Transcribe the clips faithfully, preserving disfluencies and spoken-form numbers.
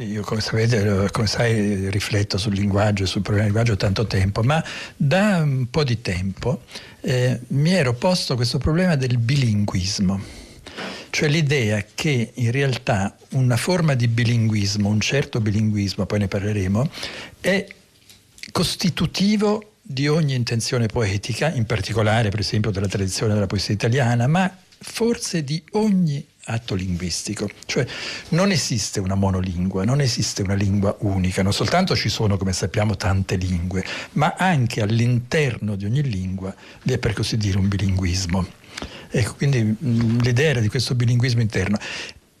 Sì, io come sapete, come sai, rifletto sul linguaggio, sul problema del linguaggio tanto tempo, ma da un po' di tempo eh, mi ero posto questo problema del bilinguismo, cioè l'idea che in realtà una forma di bilinguismo, un certo bilinguismo, poi ne parleremo, è costitutivo di ogni intenzione poetica, in particolare per esempio della tradizione della poesia italiana, ma forse di ogni atto linguistico. Cioè non esiste una monolingua, non esiste una lingua unica, non soltanto ci sono, come sappiamo, tante lingue, ma anche all'interno di ogni lingua vi è, per così dire, un bilinguismo. Ecco, quindi l'idea era di questo bilinguismo interno.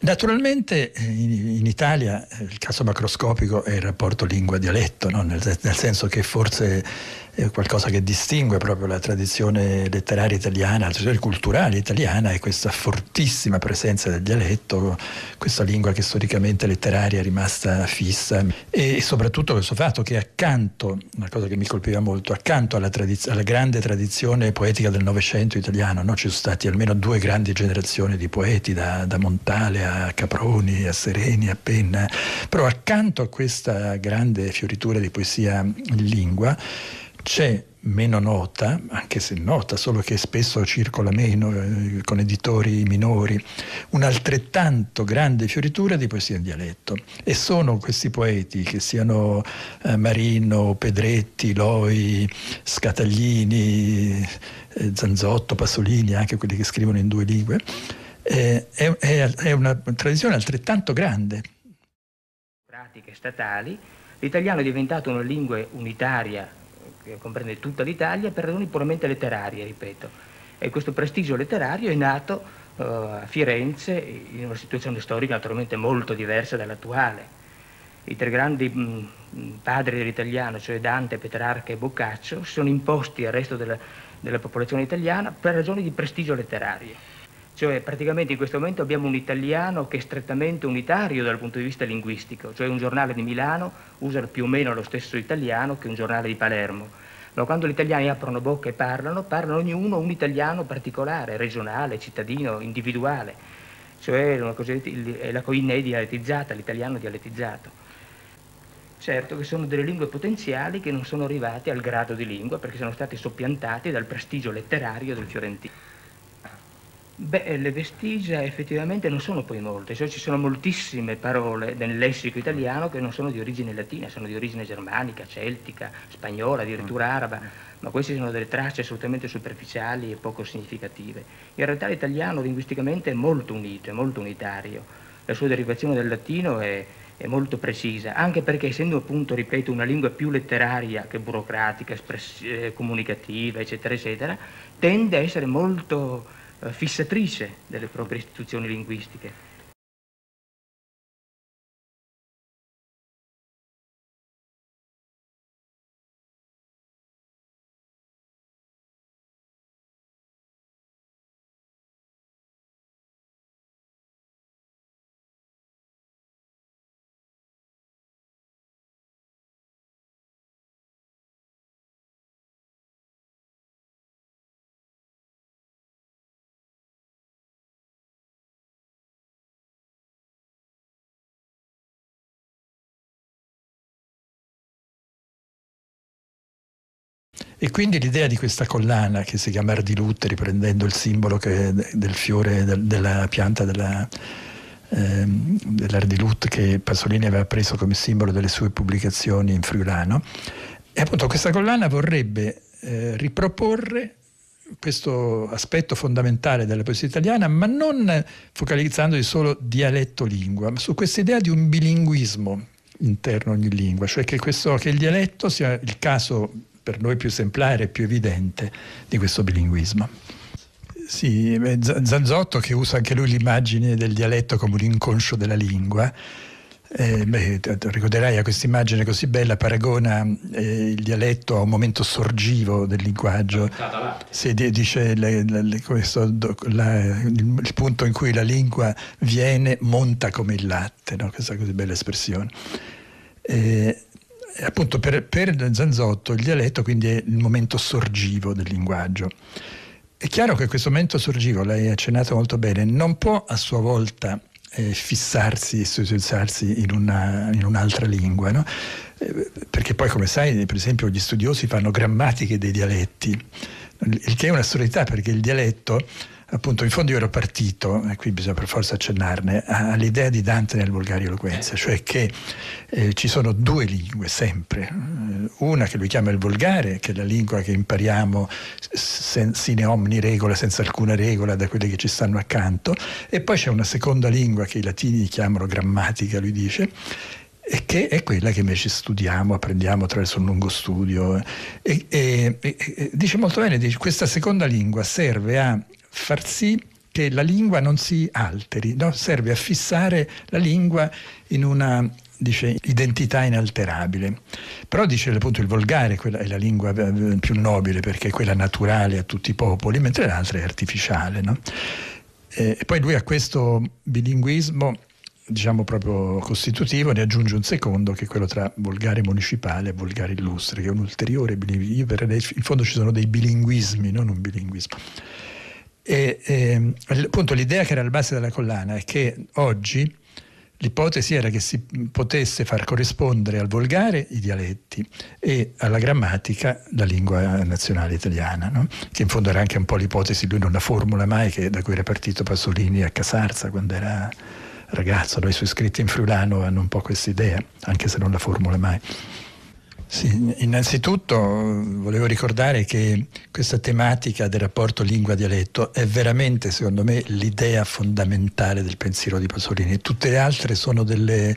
Naturalmente in Italia il caso macroscopico è il rapporto lingua-dialetto, no? nel, nel senso che forse è qualcosa che distingue proprio la tradizione letteraria italiana, la tradizione culturale italiana, è questa fortissima presenza del dialetto, questa lingua che storicamente letteraria è rimasta fissa, e soprattutto questo fatto che accanto, una cosa che mi colpiva molto, accanto alla, tradiz- alla grande tradizione poetica del Novecento italiano, no? ci sono stati almeno due grandi generazioni di poeti, da, da Montale a Caproni, a Sereni, a Penna, però accanto a questa grande fioritura di poesia in lingua c'è meno nota, anche se nota, solo che spesso circola meno, eh, con editori minori, un'altrettanto grande fioritura di poesia in dialetto, e sono questi poeti, che siano eh, Marino, Pedretti, Loi, Scataglini, eh, Zanzotto, Pasolini, anche quelli che scrivono in due lingue, eh, è, è una tradizione altrettanto grande. Pratiche statali, l'italiano è diventato una lingua unitaria che comprende tutta l'Italia, per ragioni puramente letterarie, ripeto. E questo prestigio letterario è nato uh, a Firenze, in una situazione storica naturalmente molto diversa dall'attuale. I tre grandi mh, padri dell'italiano, cioè Dante, Petrarca e Boccaccio, sono imposti al resto della, della popolazione italiana per ragioni di prestigio letterario. Cioè praticamente in questo momento abbiamo un italiano che è strettamente unitario dal punto di vista linguistico, cioè un giornale di Milano usa più o meno lo stesso italiano che un giornale di Palermo. Ma quando gli italiani aprono bocca e parlano, parlano ognuno un italiano particolare, regionale, cittadino, individuale. Cioè una cosa, la coinè dialettizzata, l'italiano dialettizzato. Certo che sono delle lingue potenziali che non sono arrivate al grado di lingua perché sono state soppiantate dal prestigio letterario del fiorentino. Beh, le vestigia effettivamente non sono poi molte, cioè ci sono moltissime parole nel lessico italiano che non sono di origine latina, sono di origine germanica, celtica, spagnola, addirittura araba, ma queste sono delle tracce assolutamente superficiali e poco significative. In realtà l'italiano linguisticamente è molto unito, è molto unitario, la sua derivazione dal latino è, è molto precisa, anche perché essendo appunto, ripeto, una lingua più letteraria che burocratica, espress- eh, comunicativa, eccetera, eccetera, tende a essere molto fissatrice delle proprie istituzioni linguistiche. E quindi l'idea di questa collana, che si chiama Ardilut, riprendendo il simbolo che, del fiore, del, della pianta della, eh, dell'Ardilut, che Pasolini aveva preso come simbolo delle sue pubblicazioni in friulano, e appunto questa collana vorrebbe eh, riproporre questo aspetto fondamentale della poesia italiana, ma non focalizzandosi solo dialetto-lingua, ma su questa idea di un bilinguismo interno a ogni lingua, cioè che, questo, che il dialetto sia il caso per noi più esemplare e più evidente di questo bilinguismo. Sì, Zanzotto, che usa anche lui l'immagine del dialetto come un inconscio della lingua, eh, beh, ricorderai a questa immagine così bella, paragona eh, il dialetto a un momento sorgivo del linguaggio. Si dice le, le, questo, la, il punto in cui la lingua viene, monta come il latte, no? Questa così bella espressione. Eh, Appunto per, per Zanzotto il dialetto quindi è il momento sorgivo del linguaggio. È chiaro che questo momento sorgivo, l'hai accennato molto bene, non può a sua volta eh, fissarsi e socializzarsi in, una, in un'altra lingua, no? Eh, perché poi, come sai, per esempio gli studiosi fanno grammatiche dei dialetti, il che è un'assurdità, perché il dialetto, appunto, in fondo io ero partito, e qui bisogna per forza accennarne, all'idea di Dante nel Volgare Eloquenza, cioè che eh, ci sono due lingue sempre, una che lui chiama il volgare, che è la lingua che impariamo sen- sine omni regola, senza alcuna regola, da quelli che ci stanno accanto, e poi c'è una seconda lingua che i latini chiamano grammatica, lui dice, e che è quella che invece studiamo, apprendiamo attraverso un lungo studio, e, e, e dice molto bene, dice, questa seconda lingua serve a far sì che la lingua non si alteri, no? Serve a fissare la lingua in una, dice, identità inalterabile. Però dice, appunto, il volgare quella è la lingua più nobile, perché è quella naturale a tutti i popoli, mentre l'altra è artificiale, no? E poi lui a questo bilinguismo, diciamo proprio costitutivo, ne aggiunge un secondo, che è quello tra volgare municipale e volgare illustre, che è un ulteriore bilinguismo. Per adesso, in fondo ci sono dei bilinguismi, non un bilinguismo. E, e, appunto, l'idea che era alla base della collana è che oggi l'ipotesi era che si potesse far corrispondere al volgare i dialetti e alla grammatica la lingua nazionale italiana, no? Che in fondo era anche un po' l'ipotesi, lui non la formula mai, che da cui era partito Pasolini a Casarsa quando era ragazzo, no? I suoi scritti in friulano hanno un po' questa idea, anche se non la formula mai. Sì, innanzitutto volevo ricordare che questa tematica del rapporto lingua-dialetto è veramente, secondo me, l'idea fondamentale del pensiero di Pasolini. Tutte le altre sono delle,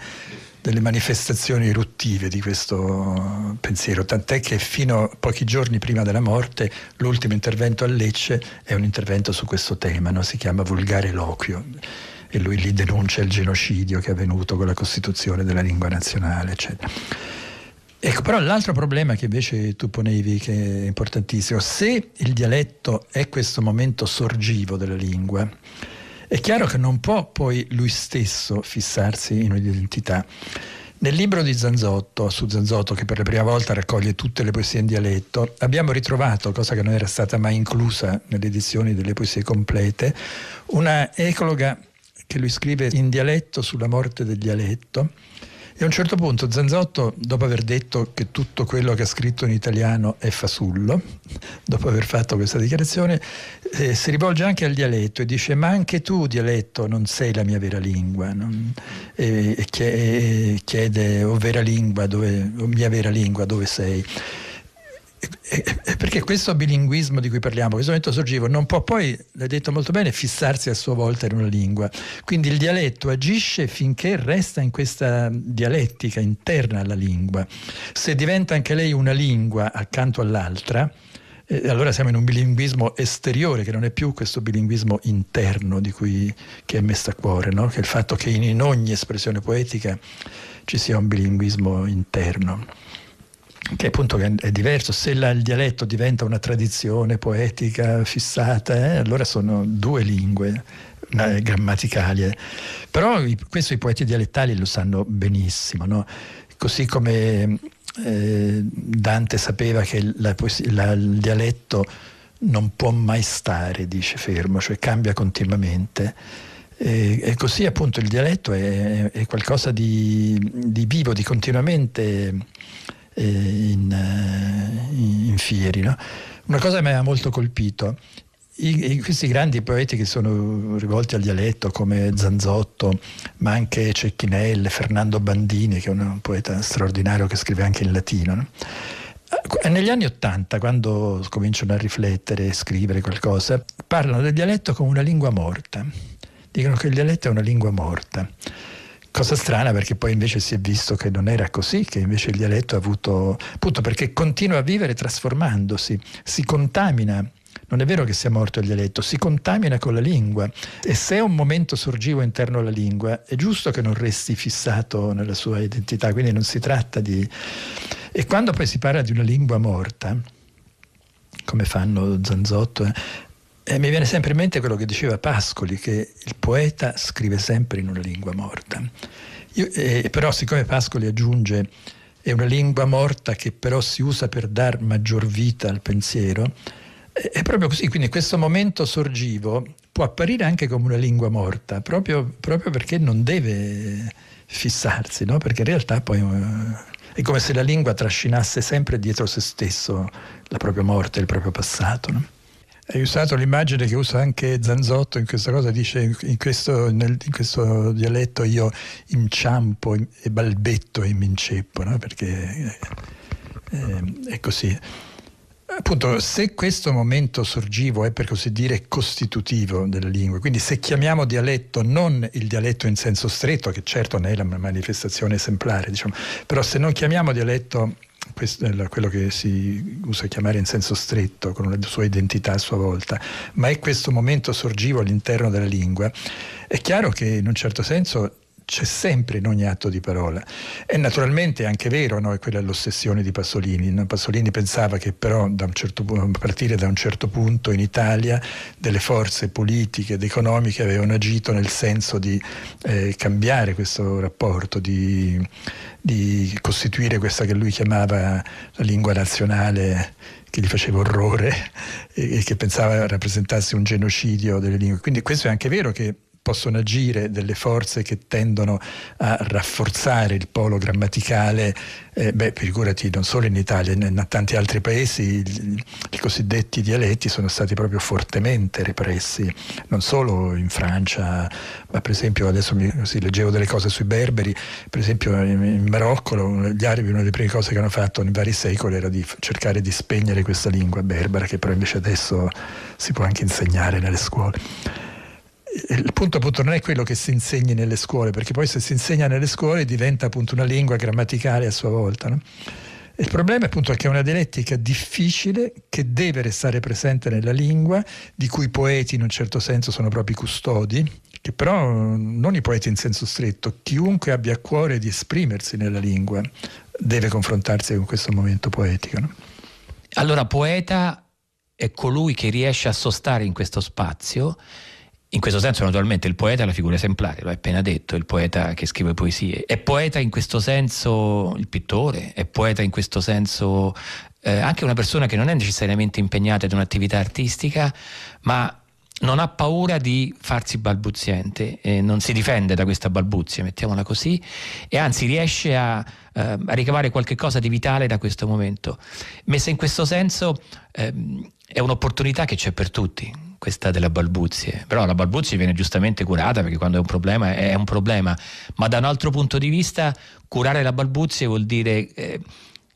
delle manifestazioni eruttive di questo pensiero, tant'è che fino a pochi giorni prima della morte l'ultimo intervento a Lecce è un intervento su questo tema, no? Si chiama Vulgare Eloquio, e lui lì denuncia il genocidio che è avvenuto con la costituzione della lingua nazionale, eccetera. Ecco, però l'altro problema che invece tu ponevi, che è importantissimo, se il dialetto è questo momento sorgivo della lingua, è chiaro che non può poi lui stesso fissarsi in un'identità. Nel libro di Zanzotto, su Zanzotto, che per la prima volta raccoglie tutte le poesie in dialetto, abbiamo ritrovato, cosa che non era stata mai inclusa nelle edizioni delle poesie complete, una ecloga che lui scrive in dialetto sulla morte del dialetto. E a un certo punto Zanzotto, dopo aver detto che tutto quello che ha scritto in italiano è fasullo, dopo aver fatto questa dichiarazione, eh, si rivolge anche al dialetto e dice: ma anche tu, dialetto, non sei la mia vera lingua, non? E, e chiede, chiede o vera lingua, dove, o mia vera lingua, dove sei? Perché questo bilinguismo di cui parliamo, questo momento sorgivo, non può poi, l'hai detto molto bene, fissarsi a sua volta in una lingua. Quindi il dialetto agisce finché resta in questa dialettica interna alla lingua. Se diventa anche lei una lingua accanto all'altra, eh, allora siamo in un bilinguismo esteriore, che non è più questo bilinguismo interno di cui, che è messo a cuore, no? Che è il fatto che in, in ogni espressione poetica ci sia un bilinguismo interno, che appunto è diverso. Se la, il dialetto diventa una tradizione poetica fissata, eh, allora sono due lingue eh, grammaticali. Eh. Però i, questo i poeti dialettali lo sanno benissimo, no? Così come eh, Dante sapeva che la poesia, la, il dialetto non può mai stare, dice, fermo, cioè cambia continuamente. E, e così appunto il dialetto è, è qualcosa di, di vivo, di continuamente... In, in fieri, no? Una cosa che mi ha molto colpito, I, questi grandi poeti che sono rivolti al dialetto come Zanzotto, ma anche Cecchinelle, Fernando Bandini, che è un poeta straordinario che scrive anche in latino, no? Negli anni Ottanta, quando cominciano a riflettere e scrivere qualcosa, parlano del dialetto come una lingua morta, dicono che il dialetto è una lingua morta. Cosa strana, perché poi invece si è visto che non era così, che invece il dialetto ha avuto, appunto perché continua a vivere trasformandosi, si contamina, non è vero che sia morto il dialetto, si contamina con la lingua, e se è un momento sorgivo interno alla lingua è giusto che non resti fissato nella sua identità, quindi non si tratta di... E quando poi si parla di una lingua morta, come fanno Zanzotto, eh, e mi viene sempre in mente quello che diceva Pascoli, che il poeta scrive sempre in una lingua morta. Io, eh, però siccome Pascoli aggiunge è una lingua morta che però si usa per dar maggior vita al pensiero, eh, è proprio così, quindi questo momento sorgivo può apparire anche come una lingua morta, proprio, proprio perché non deve fissarsi, no? Perché in realtà poi è come se la lingua trascinasse sempre dietro se stesso la propria morte, il proprio passato, no? Hai usato l'immagine che usa anche Zanzotto in questa cosa, dice in questo, nel, in questo dialetto io inciampo e balbetto e mi inceppo, no? Perché eh, è così. Appunto, se questo momento sorgivo è per così dire costitutivo della lingua, quindi se chiamiamo dialetto non il dialetto in senso stretto, che certo ne è la manifestazione esemplare, diciamo, però se non chiamiamo dialetto questo, quello che si usa chiamare in senso stretto, con una sua identità a sua volta, ma è questo momento sorgivo all'interno della lingua, è chiaro che in un certo senso c'è sempre in ogni atto di parola. E naturalmente è anche vero, no? Quella è l'ossessione di Pasolini, no? Pasolini pensava che però da un certo, a partire da un certo punto in Italia delle forze politiche ed economiche avevano agito nel senso di eh, cambiare questo rapporto, di, di costituire questa che lui chiamava la lingua nazionale, che gli faceva orrore e, e che pensava rappresentasse un genocidio delle lingue. Quindi questo è anche vero, che possono agire delle forze che tendono a rafforzare il polo grammaticale, eh, beh, figurati, non solo in Italia, in tanti altri paesi il, i cosiddetti dialetti sono stati proprio fortemente repressi, non solo in Francia, ma per esempio adesso mi, sì, leggevo delle cose sui berberi, per esempio in, in Marocco gli arabi, una delle prime cose che hanno fatto in vari secoli era di cercare di spegnere questa lingua berbera, che però invece adesso si può anche insegnare nelle scuole. Il punto appunto non è quello che si insegni nelle scuole, perché poi se si insegna nelle scuole diventa appunto una lingua grammaticale a sua volta, no? Il problema appunto è che è una dialettica difficile che deve restare presente nella lingua, di cui i poeti in un certo senso sono proprio i custodi, che però non i poeti in senso stretto, chiunque abbia a cuore di esprimersi nella lingua deve confrontarsi con questo momento poetico, no? Allora poeta è colui che riesce a sostare in questo spazio. In questo senso naturalmente il poeta è la figura esemplare, l'ho appena detto, il poeta che scrive poesie. È poeta in questo senso il pittore, è poeta in questo senso eh, anche una persona che non è necessariamente impegnata in un'attività artistica, ma non ha paura di farsi balbuziente, eh, non si difende da questa balbuzia, mettiamola così, e anzi riesce a, eh, a ricavare qualche cosa di vitale da questo momento. Messa in questo senso eh, è un'opportunità che c'è per tutti, questa della balbuzie, però la balbuzie viene giustamente curata, perché quando è un problema è un problema, ma da un altro punto di vista curare la balbuzie vuol dire eh,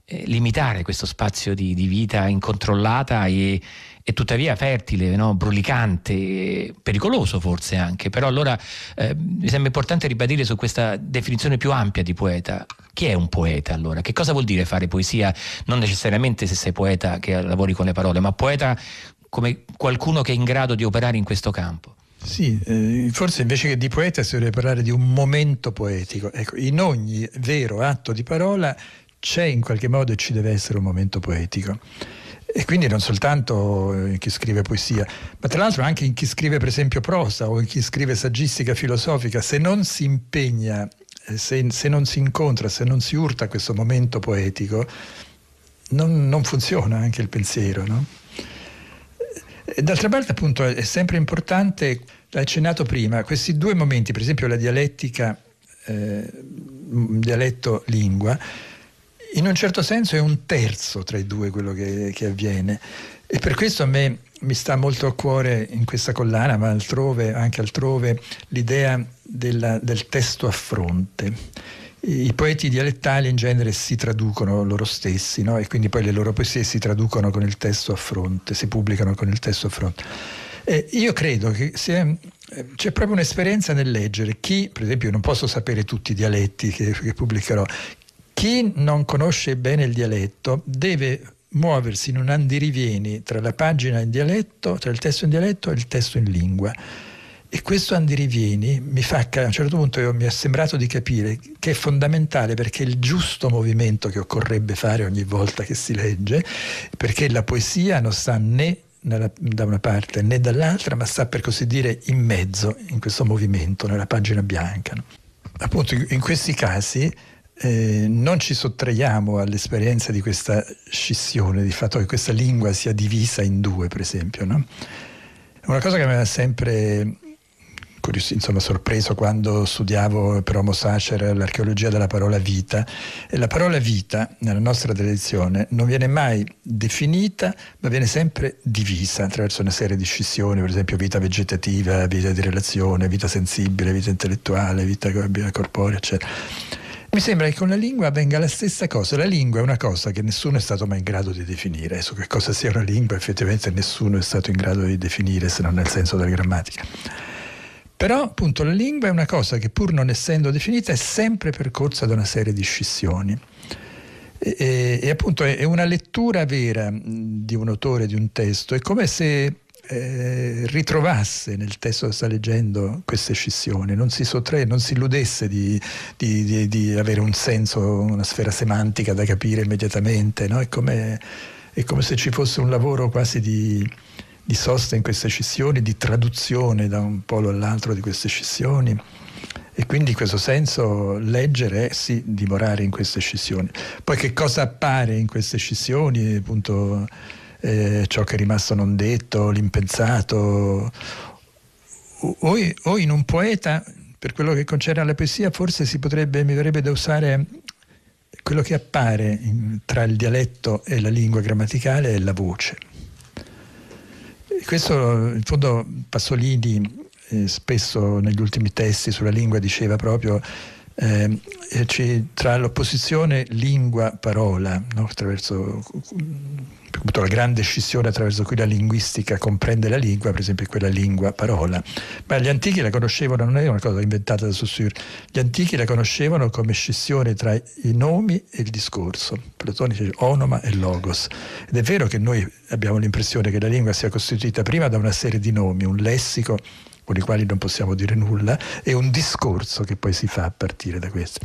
eh, limitare questo spazio di, di vita incontrollata e, e tuttavia fertile, no? Brulicante, pericoloso forse anche, però allora eh, mi sembra importante ribadire su questa definizione più ampia di poeta. Chi è un poeta allora? Che cosa vuol dire fare poesia? Non necessariamente se sei poeta che lavori con le parole, ma poeta come qualcuno che è in grado di operare in questo campo. Sì, eh, forse invece che di poeta si dovrebbe parlare di un momento poetico. Ecco, in ogni vero atto di parola c'è in qualche modo e ci deve essere un momento poetico. E quindi non soltanto in chi scrive poesia, ma tra l'altro anche in chi scrive per esempio prosa o in chi scrive saggistica filosofica, se non si impegna, se, se non si incontra, se non si urta a questo momento poetico, non, non funziona anche il pensiero, no? D'altra parte appunto è sempre importante, l'hai accennato prima, questi due momenti, per esempio la dialettica, eh, dialetto-lingua, in un certo senso è un terzo tra i due quello che, che avviene, e per questo a me mi sta molto a cuore in questa collana, ma altrove, anche altrove, l'idea della, del testo a fronte. I poeti dialettali in genere si traducono loro stessi, no? E quindi poi le loro poesie si traducono con il testo a fronte, si pubblicano con il testo a fronte. Eh, io credo che sia, eh, c'è proprio un'esperienza nel leggere. Chi, per esempio, io non posso sapere tutti i dialetti che, che pubblicherò, chi non conosce bene il dialetto deve muoversi in un andirivieni tra la pagina in dialetto, tra il testo in dialetto e il testo in lingua. E questo andirivieni mi fa, a un certo punto io, mi è sembrato di capire che è fondamentale, perché è il giusto movimento che occorrebbe fare ogni volta che si legge, perché la poesia non sta né nella, da una parte né dall'altra, ma sta per così dire in mezzo, in questo movimento, nella pagina bianca. Appunto in questi casi eh, non ci sottraiamo all'esperienza di questa scissione, di fatto che questa lingua sia divisa in due, per esempio, no? Una cosa che mi aveva sempre insomma sorpreso quando studiavo per Homo Sacer l'archeologia della parola vita, e la parola vita nella nostra tradizione non viene mai definita, ma viene sempre divisa attraverso una serie di scissioni, per esempio vita vegetativa, vita di relazione, vita sensibile, vita intellettuale, vita corporea, eccetera. Mi sembra che con la lingua avvenga la stessa cosa. La lingua è una cosa che nessuno è stato mai in grado di definire. Su che cosa sia una lingua effettivamente nessuno è stato in grado di definire, se non nel senso della grammatica. Però appunto la lingua è una cosa che, pur non essendo definita, è sempre percorsa da una serie di scissioni e, e, e appunto è, è una lettura vera di un autore di un testo, è come se eh, ritrovasse nel testo che sta leggendo queste scissioni, non si sottrae, non si illudesse di, di, di, di avere un senso, una sfera semantica da capire immediatamente, no? È come, è come se ci fosse un lavoro quasi di... di sosta in queste scissioni, di traduzione da un polo all'altro di queste scissioni, e quindi in questo senso leggere è sì dimorare in queste scissioni. Poi che cosa appare in queste scissioni? Appunto eh, ciò che è rimasto non detto, l'impensato, o, o in un poeta, per quello che concerne alla poesia, forse si potrebbe, mi verrebbe da usare quello che appare in, tra il dialetto e la lingua grammaticale è la voce. Questo in fondo Pasolini eh, spesso negli ultimi testi sulla lingua diceva proprio eh, ci, tra l'opposizione lingua-parola, no? Attraverso la grande scissione attraverso cui la linguistica comprende la lingua, per esempio quella lingua-parola, ma gli antichi la conoscevano, non è una cosa inventata da Saussure, gli antichi la conoscevano come scissione tra i nomi e il discorso. Platone dice onoma e logos, ed è vero che noi abbiamo l'impressione che la lingua sia costituita prima da una serie di nomi, un lessico con i quali non possiamo dire nulla, e un discorso che poi si fa a partire da questo.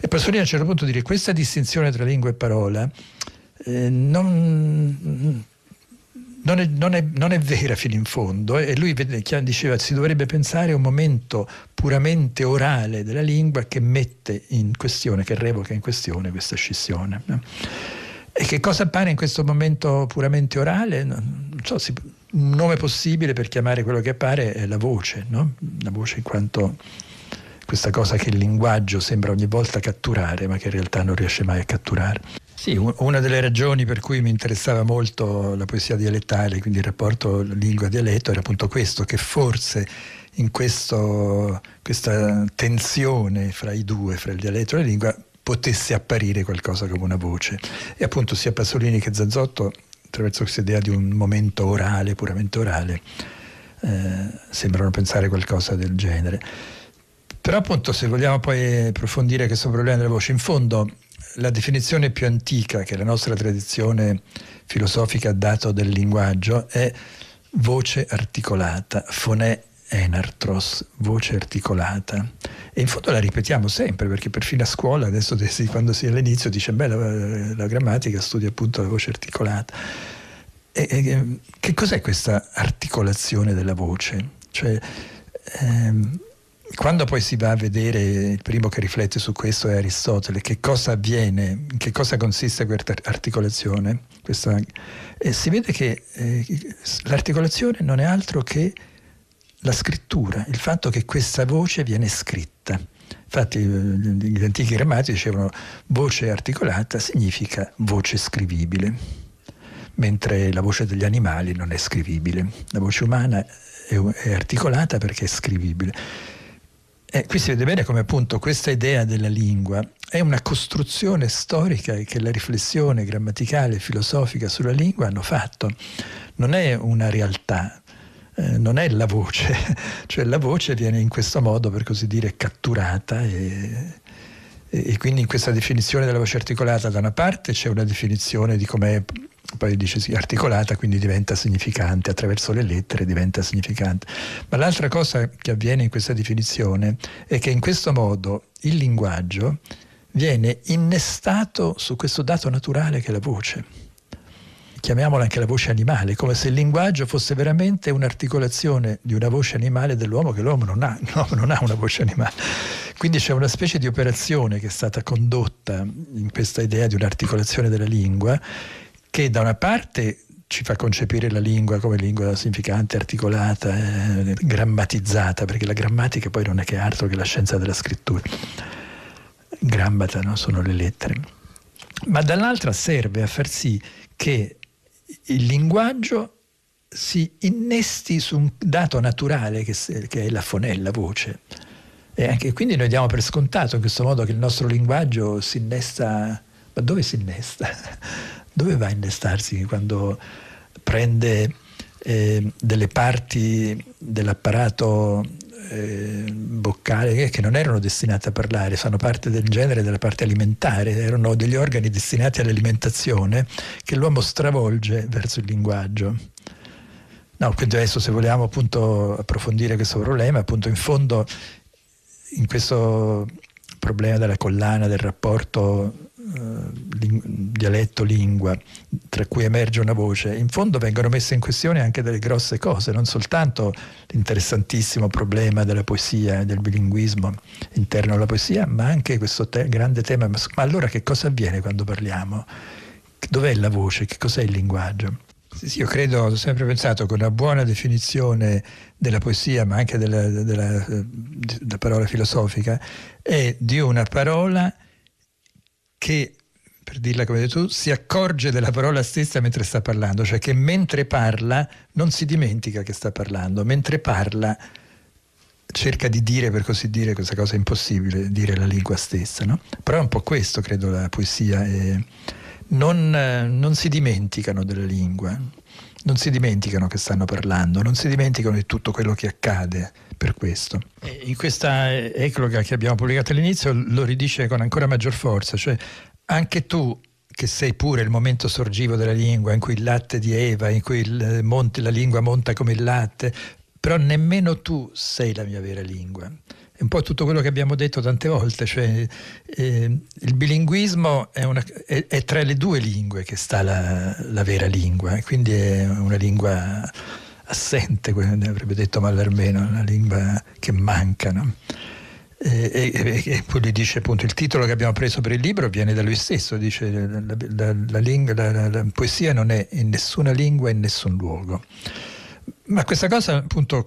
E Pasolini a un certo punto dire questa distinzione tra lingua e parola Eh, non, non, è, non, è, non è vera fino in fondo, e lui diceva si dovrebbe pensare a un momento puramente orale della lingua che mette in questione, che revoca in questione questa scissione. E che cosa appare in questo momento puramente orale? Non so, si, un nome possibile per chiamare quello che appare è la voce, no? La voce in quanto questa cosa che il linguaggio sembra ogni volta catturare, ma che in realtà non riesce mai a catturare. Sì, una delle ragioni per cui mi interessava molto la poesia dialettale, quindi il rapporto lingua-dialetto, era appunto questo, che forse in questo, questa tensione fra i due, fra il dialetto e la lingua, potesse apparire qualcosa come una voce. E appunto sia Pasolini che Zanzotto, attraverso questa idea di un momento orale, puramente orale, eh, sembrano pensare qualcosa del genere. Però appunto, se vogliamo poi approfondire questo problema della voce, in fondo la definizione più antica che la nostra tradizione filosofica ha dato del linguaggio è voce articolata, fonè enartros, voce articolata. E in fondo la ripetiamo sempre, perché perfino a scuola, adesso quando si è all'inizio, dice beh, la, la grammatica studia appunto la voce articolata. E, e, che cos'è questa articolazione della voce? Cioè... Ehm, Quando poi si va a vedere, il primo che riflette su questo è Aristotele, che cosa avviene, che cosa consiste questa articolazione, questa, e si vede che eh, l'articolazione non è altro che la scrittura, il fatto che questa voce viene scritta. Infatti gli antichi grammatici dicevano voce articolata significa voce scrivibile, mentre la voce degli animali non è scrivibile, la voce umana è, è articolata perché è scrivibile. Eh, qui si vede bene come appunto questa idea della lingua è una costruzione storica che la riflessione grammaticale e filosofica sulla lingua hanno fatto. Non è una realtà, eh, non è la voce, cioè la voce viene in questo modo, per così dire, catturata e, e quindi in questa definizione della voce articolata da una parte c'è una definizione di com'è, poi dice sì, articolata, quindi diventa significante, attraverso le lettere diventa significante. Ma l'altra cosa che avviene in questa definizione è che in questo modo il linguaggio viene innestato su questo dato naturale che è la voce. Chiamiamola anche la voce animale, come se il linguaggio fosse veramente un'articolazione di una voce animale dell'uomo, che l'uomo non ha, l'uomo non ha una voce animale. Quindi c'è una specie di operazione che è stata condotta in questa idea di un'articolazione della lingua, che da una parte ci fa concepire la lingua come lingua significante, articolata, eh, grammatizzata, perché la grammatica poi non è che altro che la scienza della scrittura. Grammata, no? Sono le lettere. Ma dall'altra serve a far sì che il linguaggio si innesti su un dato naturale che, se, che è la fonella, la voce. E anche quindi noi diamo per scontato in questo modo che il nostro linguaggio si innesta. Ma dove si innesta? Dove va a innestarsi quando prende eh, delle parti dell'apparato eh, boccale che non erano destinate a parlare, fanno parte del genere della parte alimentare, erano degli organi destinati all'alimentazione che l'uomo stravolge verso il linguaggio. No, quindi adesso se vogliamo appunto approfondire questo problema, appunto in fondo in questo problema della collana, del rapporto dialetto-lingua, tra cui emerge una voce, in fondo vengono messe in questione anche delle grosse cose, non soltanto l'interessantissimo problema della poesia, del bilinguismo interno alla poesia, ma anche questo te- grande tema. Ma allora che cosa avviene quando parliamo? Dov'è la voce? Che cos'è il linguaggio? Sì, sì, io credo, ho sempre pensato che una buona definizione della poesia, ma anche della, della, della parola filosofica, è di una parola che, per dirla come hai detto tu, si accorge della parola stessa mentre sta parlando, cioè che mentre parla non si dimentica che sta parlando, mentre parla cerca di dire, per così dire, questa cosa impossibile, dire la lingua stessa, no? Però è un po' questo, credo, la poesia. È... Non, non si dimenticano della lingua, non si dimenticano che stanno parlando, non si dimenticano di tutto quello che accade per questo. In questa ecloga che abbiamo pubblicato all'inizio lo ridice con ancora maggior forza, cioè anche tu che sei pure il momento sorgivo della lingua, in cui il latte di Eva, in cui il monte, la lingua monta come il latte, però nemmeno tu sei la mia vera lingua. È un po' tutto quello che abbiamo detto tante volte, cioè eh, il bilinguismo è, una, è, è tra le due lingue che sta la, la vera lingua, quindi è una lingua assente, ne avrebbe detto Mallarmè, una lingua che manca, no? E, e, e poi gli dice appunto il titolo che abbiamo preso per il libro viene da lui stesso, dice la, la, la, lingua, la, la, la poesia non è in nessuna lingua, in nessun luogo. Ma questa cosa appunto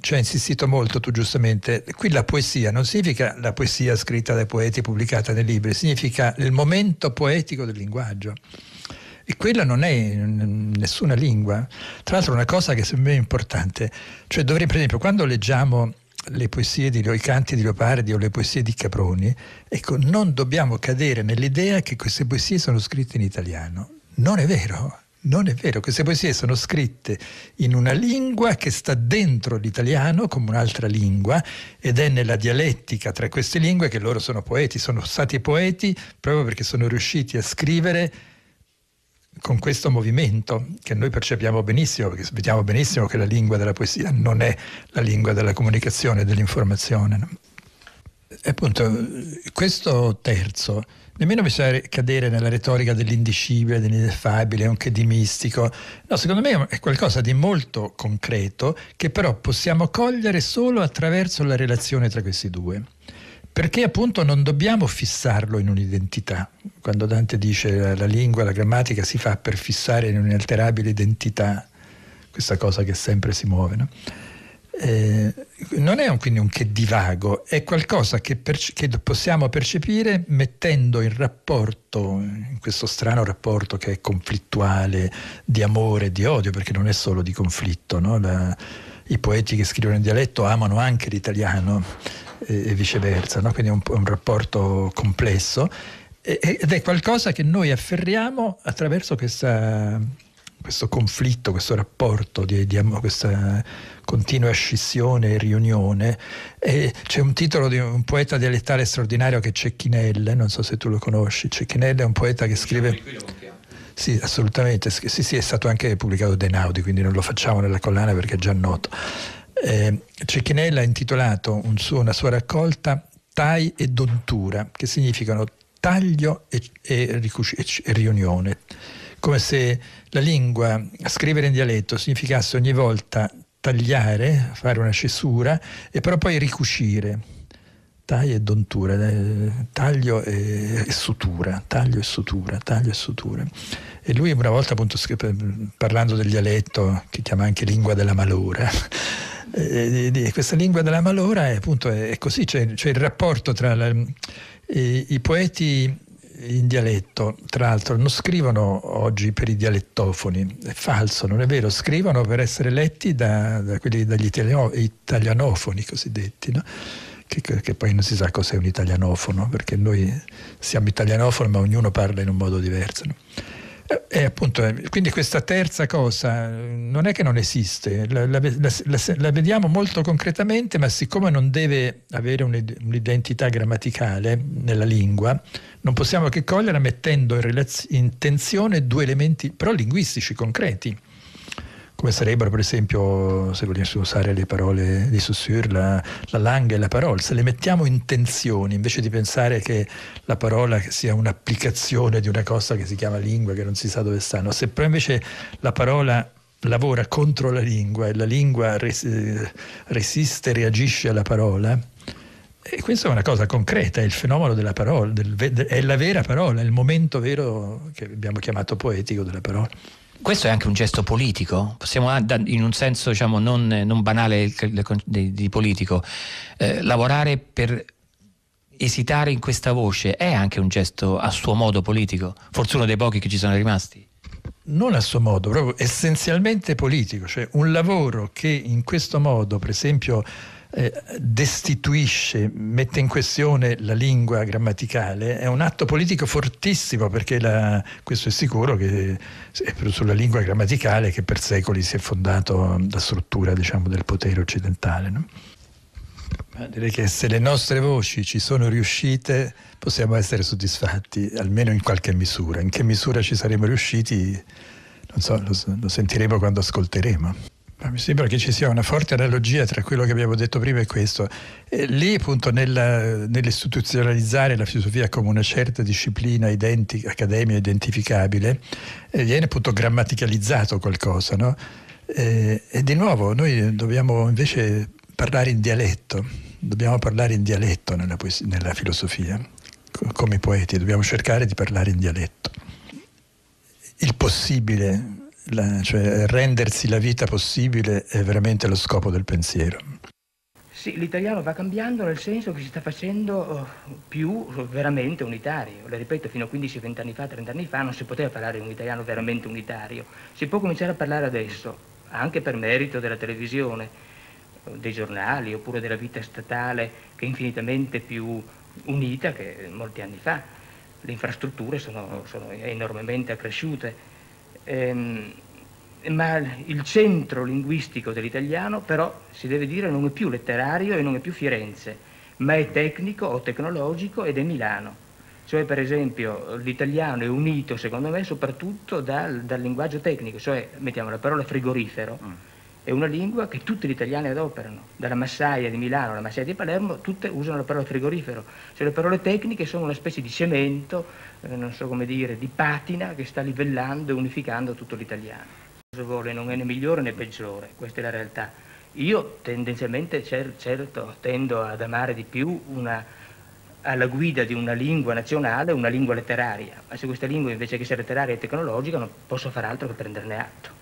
ci ha insistito molto tu giustamente, qui la poesia non significa la poesia scritta dai poeti, pubblicata nei libri, significa il momento poetico del linguaggio. E quella non è in nessuna lingua. Tra l'altro una cosa che secondo me è importante, cioè dovrei, per esempio, quando leggiamo le poesie di Loi, i canti di Leopardi o le poesie di Caproni, ecco, non dobbiamo cadere nell'idea che queste poesie sono scritte in italiano. Non è vero, non è vero. Queste poesie sono scritte in una lingua che sta dentro l'italiano come un'altra lingua, ed è nella dialettica tra queste lingue che loro sono poeti, sono stati poeti proprio perché sono riusciti a scrivere con questo movimento che noi percepiamo benissimo, perché vediamo benissimo che la lingua della poesia non è la lingua della comunicazione, dell'informazione, no? E appunto questo terzo, nemmeno bisogna cadere nella retorica dell'indicibile, dell'ineffabile, anche di mistico, no, secondo me è qualcosa di molto concreto che però possiamo cogliere solo attraverso la relazione tra questi due. Perché appunto non dobbiamo fissarlo in un'identità. Quando Dante dice la lingua, la grammatica si fa per fissare in un'inalterabile identità, questa cosa che sempre si muove, no? Eh, non è un, quindi un che divago, è qualcosa che, perce- che possiamo percepire mettendo in rapporto, in questo strano rapporto che è conflittuale, di amore, di odio, perché non è solo di conflitto, no? La, i poeti che scrivono in dialetto amano anche l'italiano e viceversa, no? Quindi è un, un rapporto complesso ed è qualcosa che noi afferriamo attraverso questa, questo conflitto, questo rapporto di, di questa continua scissione e riunione. E c'è un titolo di un poeta dialettale straordinario che è Cecchinelle, non so se tu lo conosci. Cecchinelle è un poeta che scrive... Sì, assolutamente, sì, sì, è stato anche pubblicato dai Naudi, quindi non lo facciamo nella collana perché è già noto. Eh, Cecchinelle ha intitolato un suo, una sua raccolta Tai e Dontura, che significano taglio e, e, e, e riunione, come se la lingua, scrivere in dialetto, significasse ogni volta tagliare, fare una cesura e però poi ricucire, taglia e dontura, eh, taglio e, e sutura, taglio e sutura, taglio e sutura. E lui una volta, appunto, parlando del dialetto, che chiama anche lingua della malora, e, e, e questa lingua della malora è appunto è, è così, c'è, cioè il rapporto tra la, e, i poeti in dialetto, tra l'altro non scrivono oggi per i dialettofoni, è falso, non è vero, scrivono per essere letti da, da quelli, dagli italianofoni cosiddetti, no? Che, che poi non si sa cos'è un italianofono, perché noi siamo italianofoni ma ognuno parla in un modo diverso, no? E appunto, quindi questa terza cosa non è che non esiste, la, la, la, la vediamo molto concretamente, ma siccome non deve avere un'identità grammaticale nella lingua, non possiamo che coglierla mettendo in, relaz- in tensione due elementi però linguistici concreti, come sarebbero per esempio, se vogliamo usare le parole di Saussure, la, la langue e la parola. Se le mettiamo in tensione, invece di pensare che la parola sia un'applicazione di una cosa che si chiama lingua, che non si sa dove stanno, se però invece la parola lavora contro la lingua e la lingua res- resiste, reagisce alla parola, e questa è una cosa concreta, è il fenomeno della parola, del, è la vera parola, è il momento vero che abbiamo chiamato poetico della parola. Questo è anche un gesto politico, possiamo in un senso, diciamo, non, non banale di, di politico, eh, lavorare per esitare in questa voce è anche un gesto a suo modo politico, forse uno dei pochi che ci sono rimasti. Non a suo modo, proprio essenzialmente politico, cioè un lavoro che in questo modo, per esempio, destituisce, mette in questione la lingua grammaticale, è un atto politico fortissimo, perché la, questo è sicuro che è sulla lingua grammaticale che per secoli si è fondato la struttura, diciamo, del potere occidentale, no? Ma direi che se le nostre voci ci sono riuscite possiamo essere soddisfatti, almeno in qualche misura. In che misura ci saremo riusciti non so, lo, lo sentiremo quando ascolteremo. Mi sembra che ci sia una forte analogia tra quello che abbiamo detto prima e questo. E lì, appunto, nella, nell'istituzionalizzare la filosofia come una certa disciplina identi- accademia identificabile, eh, viene appunto grammaticalizzato qualcosa, no? Eh, e di nuovo noi dobbiamo invece parlare in dialetto, dobbiamo parlare in dialetto nella, poesia, nella filosofia, co- come poeti, dobbiamo cercare di parlare in dialetto. Il possibile. La, cioè rendersi la vita possibile è veramente lo scopo del pensiero. Sì, l'italiano va cambiando nel senso che si sta facendo più veramente unitario. Le ripeto, fino a quindici venti anni fa, trenta anni fa non si poteva parlare di un italiano veramente unitario. Si può cominciare a parlare adesso, anche per merito della televisione, dei giornali, oppure della vita statale, che è infinitamente più unita che molti anni fa. Le infrastrutture sono, sono enormemente accresciute. Ehm, ma il centro linguistico dell'italiano, però, si deve dire, non è più letterario e non è più Firenze, ma è tecnico o tecnologico ed è Milano. Cioè, per esempio, l'italiano è unito, secondo me, soprattutto dal, dal linguaggio tecnico, cioè, mettiamo la parola frigorifero, mm. È una lingua che tutti gli italiani adoperano, dalla massaia di Milano alla massaia di Palermo, tutte usano la parola frigorifero. Cioè, le parole tecniche sono una specie di cemento, eh, non so come dire, di patina che sta livellando e unificando tutto l'italiano. Cosa vuole, non è né migliore né peggiore, questa è la realtà. Io tendenzialmente, cer- certo, tendo ad amare di più una... alla guida di una lingua nazionale, una lingua letteraria, ma se questa lingua invece che sia letteraria e tecnologica non posso far altro che prenderne atto.